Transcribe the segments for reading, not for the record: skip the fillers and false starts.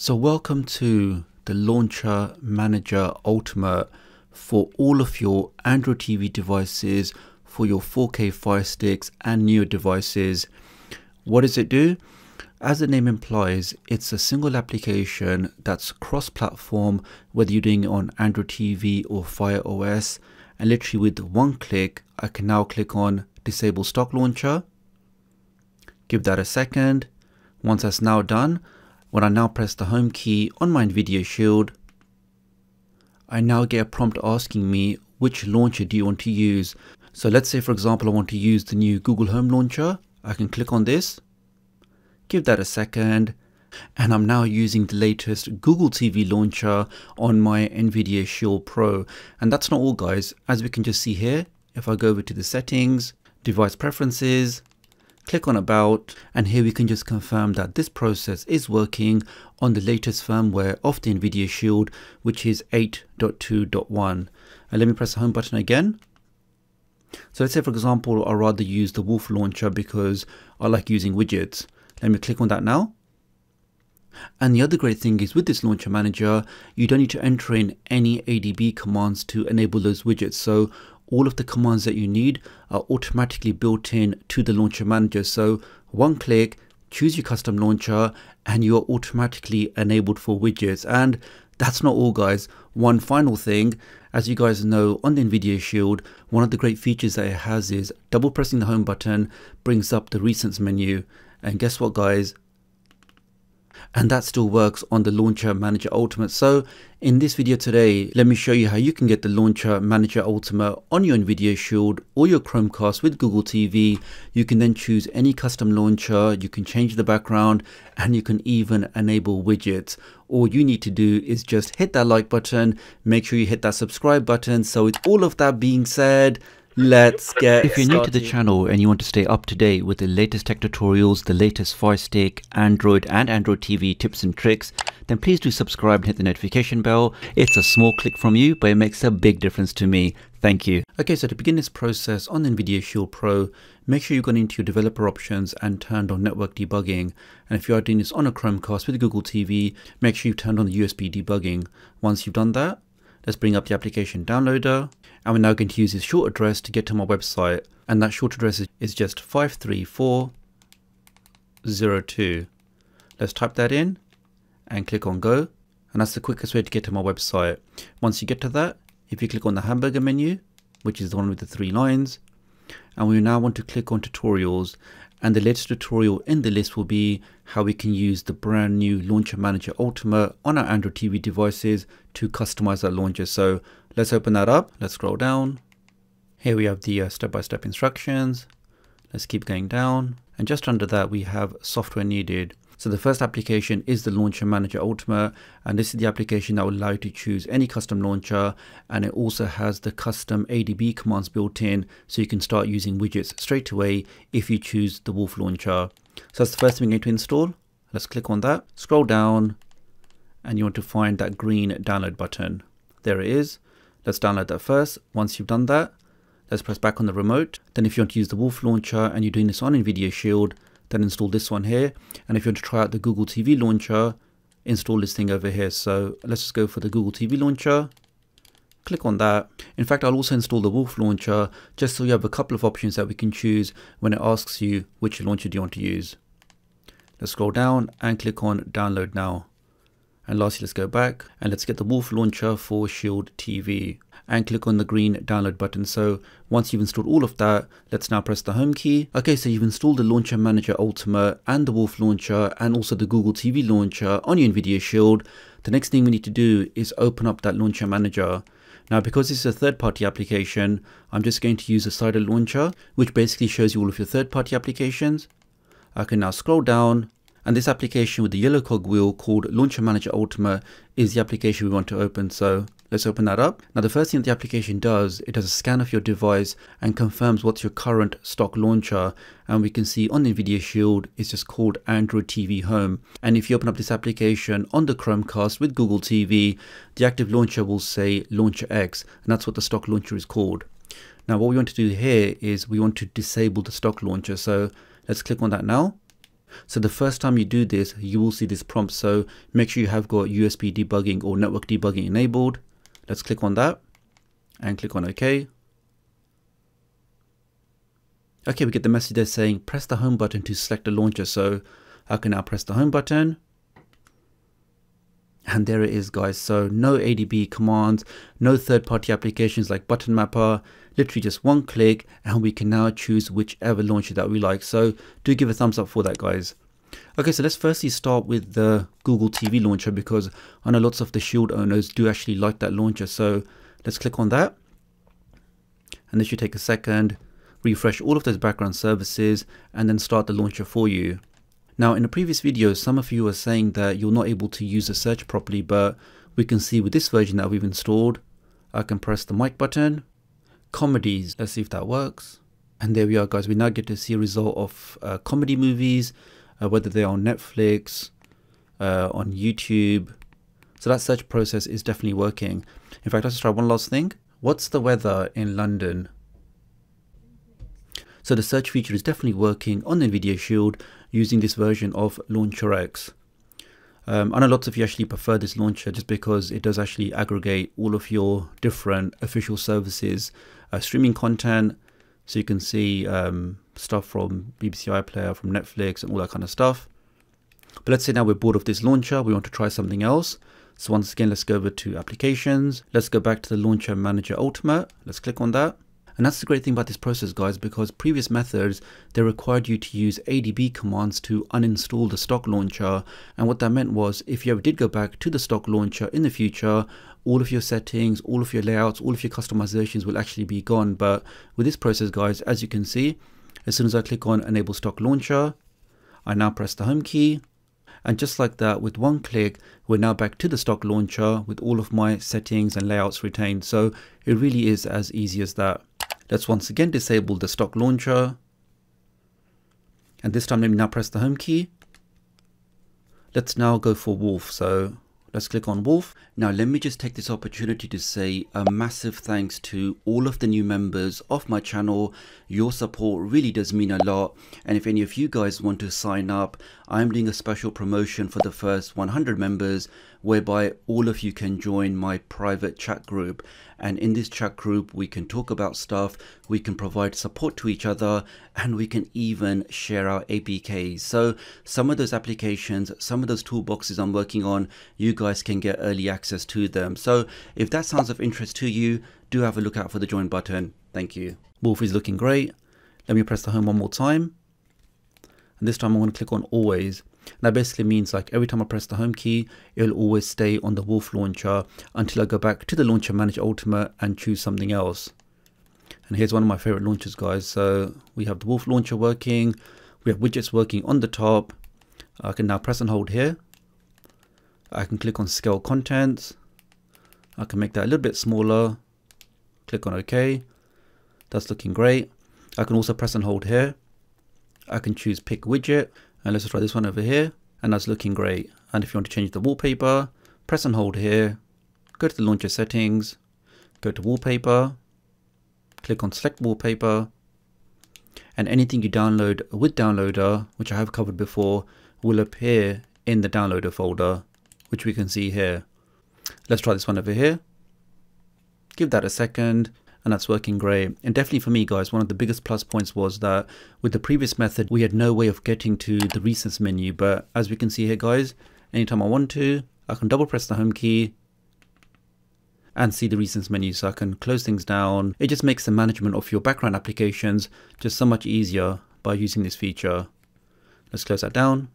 So welcome to the Launcher Manager Ultimate for all of your Android TV devices, for your 4K Fire Sticks and newer devices. What does it do? As the name implies, it's a single application that's cross-platform, whether you're doing it on Android TV or Fire OS. And literally with one click, I can now click on Disable Stock Launcher. Give that a second. Once that's now done, when I now press the home key on my Nvidia Shield, I now get a prompt asking me which launcher do you want to use. So let's say, for example, I want to use the new Google Home Launcher. I can click on this, give that a second, and I'm now using the latest Google TV Launcher on my Nvidia Shield Pro. And that's not all, guys. As we can just see here, if I go over to the settings, device preferences, click on about, and here we can just confirm that this process is working on the latest firmware of the Nvidia Shield, which is 8.2.1. and let me press the home button again. So let's say, for example, I'd rather use the Wolf Launcher because I like using widgets. Let me click on that now. And the other great thing is, with this Launcher Manager, you don't need to enter in any ADB commands to enable those widgets. So all of the commands that you need are automatically built in to the Launcher Manager. So one click, choose your custom launcher, and you are automatically enabled for widgets. And that's not all, guys. One final thing, as you guys know, on the Nvidia Shield, one of the great features that it has is double pressing the home button brings up the recents menu. And guess what, guys? And that still works on the Launcher Manager Ultimate. So in this video today, let me show you how you can get the Launcher Manager Ultimate on your Nvidia Shield or your Chromecast with Google TV. You can then choose any custom launcher, you can change the background, and you can even enable widgets. All you need to do is just hit that like button, make sure you hit that subscribe button. So with all of that being said, let's get started. If you're new to the channel and you want to stay up to date with the latest tech tutorials, the latest Fire Stick, Android and Android TV tips and tricks, then please do subscribe and hit the notification bell. It's a small click from you, but it makes a big difference to me. Thank you. Okay, so to begin this process on the Nvidia Shield Pro, make sure you've gone into your developer options and turned on network debugging. And if you are doing this on a Chromecast with Google TV, make sure you've turned on the USB debugging. Once you've done that, let's bring up the application downloader, and we're now going to use this short address to get to my website. And that short address is just 53402. Let's type that in and click on go. And that's the quickest way to get to my website. Once you get to that, if you click on the hamburger menu, which is the one with the three lines, and we now want to click on tutorials, and the latest tutorial in the list will be how we can use the brand new Launcher Manager Ultimate on our Android TV devices to customize our launcher. So let's open that up. Let's scroll down. Here we have the step-by-step instructions. Let's keep going down, and just under that we have software needed. So the first application is the Launcher Manager Ultimate, and this is the application that will allow you to choose any custom launcher, and it also has the custom ADB commands built in, so you can start using widgets straight away if you choose the Wolf Launcher. So that's the first thing you need to install. Let's click on that, scroll down, and you want to find that green download button. There it is. Let's download that first. Once you've done that, let's press back on the remote. Then if you want to use the Wolf Launcher and you're doing this on Nvidia Shield, then install this one here. And if you want to try out the Google TV Launcher, install this thing over here. So let's just go for the Google TV Launcher. Click on that. In fact, I'll also install the Wolf Launcher, just so you have a couple of options that we can choose when it asks you which launcher do you want to use. Let's scroll down and click on download now. And lastly, let's go back and let's get the Wolf Launcher for Shield TV, and click on the green download button. So once you've installed all of that, let's now press the home key. Okay, so you've installed the Launcher Manager Ultimate and the Wolf Launcher and also the Google TV Launcher on your Nvidia Shield. The next thing we need to do is open up that Launcher Manager. Now, because this is a third-party application, I'm just going to use a Cider Launcher, which basically shows you all of your third-party applications. I can now scroll down, and this application with the yellow cogwheel called Launcher Manager Ultimate is the application we want to open. So let's open that up. Now, the first thing the application does, it does a scan of your device and confirms what's your current stock launcher. And we can see on the Nvidia Shield, it's just called Android TV Home. And if you open up this application on the Chromecast with Google TV, the active launcher will say Launcher X, and that's what the stock launcher is called. Now, what we want to do here is we want to disable the stock launcher. So let's click on that now. So the first time you do this, you will see this prompt. So make sure you have got USB debugging or network debugging enabled. Let's click on that and click on OK. Okay, we get the message there saying press the home button to select the launcher. So I can now press the home button. And there it is, guys. So no ADB commands, no third-party applications like Button Mapper, literally just one click, and we can now choose whichever launcher that we like. So do give a thumbs up for that, guys. Okay, so let's firstly start with the Google TV launcher, because I know lots of the Shield owners do actually like that launcher. So let's click on that. And this should take a second, refresh all of those background services, and then start the launcher for you. Now, in a previous video, some of you were saying that you're not able to use the search properly, but we can see with this version that we've installed, I can press the mic button, comedies, let's see if that works. And there we are, guys. We now get to see a result of comedy movies, whether they're on Netflix, on YouTube. So that search process is definitely working. In fact, let's try one last thing. What's the weather in London? So the search feature is definitely working on Nvidia Shield using this version of Launcher X. I know lots of you actually prefer this launcher just because it does actually aggregate all of your different official services, streaming content. So you can see stuff from BBC iPlayer, from Netflix and all that kind of stuff. But let's say now we're bored of this launcher. We want to try something else. So once again, let's go over to applications. Let's go back to the Launcher Manager Ultimate. Let's click on that. And that's the great thing about this process, guys, because previous methods, they required you to use ADB commands to uninstall the stock launcher. And what that meant was if you ever did go back to the stock launcher in the future, all of your settings, all of your layouts, all of your customizations will actually be gone. But with this process, guys, as you can see, as soon as I click on enable stock launcher, I now press the home key. And just like that, with one click, we're now back to the stock launcher with all of my settings and layouts retained. So it really is as easy as that. Let's once again disable the stock launcher. And this time, let me now press the home key. Let's now go for Wolf. So let's click on Wolf. Now, let me just take this opportunity to say a massive thanks to all of the new members of my channel. Your support really does mean a lot. And if any of you guys want to sign up, I'm doing a special promotion for the first 100 members, whereby all of you can join my private chat group. And in this chat group, we can talk about stuff, we can provide support to each other, and we can even share our APKs. So some of those applications, some of those toolboxes I'm working on, you guys can get early access to them. So if that sounds of interest to you, do have a look out for the join button. Thank you. Wolf is looking great. Let me press the home one more time. And this time I'm going to click on always. And that basically means like every time I press the home key, it'll always stay on the Wolf launcher until I go back to the Launcher Manager Ultimate and choose something else. And here's one of my favorite launchers, guys. So we have the Wolf launcher working. We have widgets working on the top. I can now press and hold here. I can click on scale contents. I can make that a little bit smaller. Click on OK. That's looking great. I can also press and hold here. I can choose pick widget. And let's try this one over here, and that's looking great. And if you want to change the wallpaper, press and hold here, go to the launcher settings, go to wallpaper, click on select wallpaper, and anything you download with downloader, which I have covered before, will appear in the downloader folder, which we can see here. Let's try this one over here, give that a second. And that's working great. And definitely for me, guys, one of the biggest plus points was that with the previous method, we had no way of getting to the recents menu. But as we can see here, guys, anytime I want to, I can double press the home key and see the recents menu. So I can close things down. It just makes the management of your background applications just so much easier by using this feature. Let's close that down.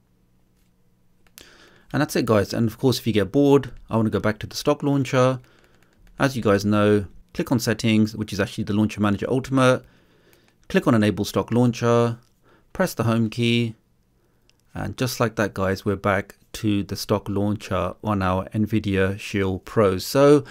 And that's it, guys. And of course, if you get bored, I want to go back to the stock launcher. As you guys know, click on settings, which is actually the Launcher Manager Ultimate, click on enable stock launcher, press the home key, and just like that, guys, we're back to the stock launcher on our Nvidia Shield Pro. So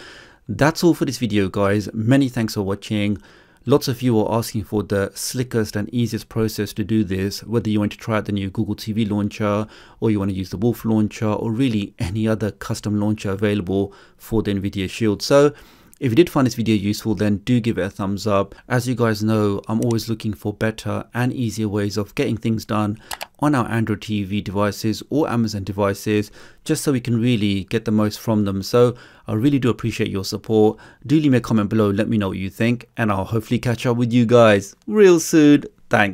that's all for this video, guys. Many thanks for watching. Lots of you are asking for the slickest and easiest process to do this, whether you want to try out the new Google TV launcher, or you want to use the Wolf launcher, or really any other custom launcher available for the Nvidia Shield. So if you did find this video useful, then do give it a thumbs up. As you guys know, I'm always looking for better and easier ways of getting things done on our Android TV devices or Amazon devices, just so we can really get the most from them. So I really do appreciate your support. Do leave me a comment below, let me know what you think, and I'll hopefully catch up with you guys real soon. Thanks.